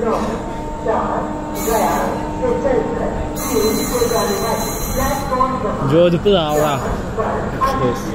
肉、掌、胃、这阵子，肉就不饶了，确实。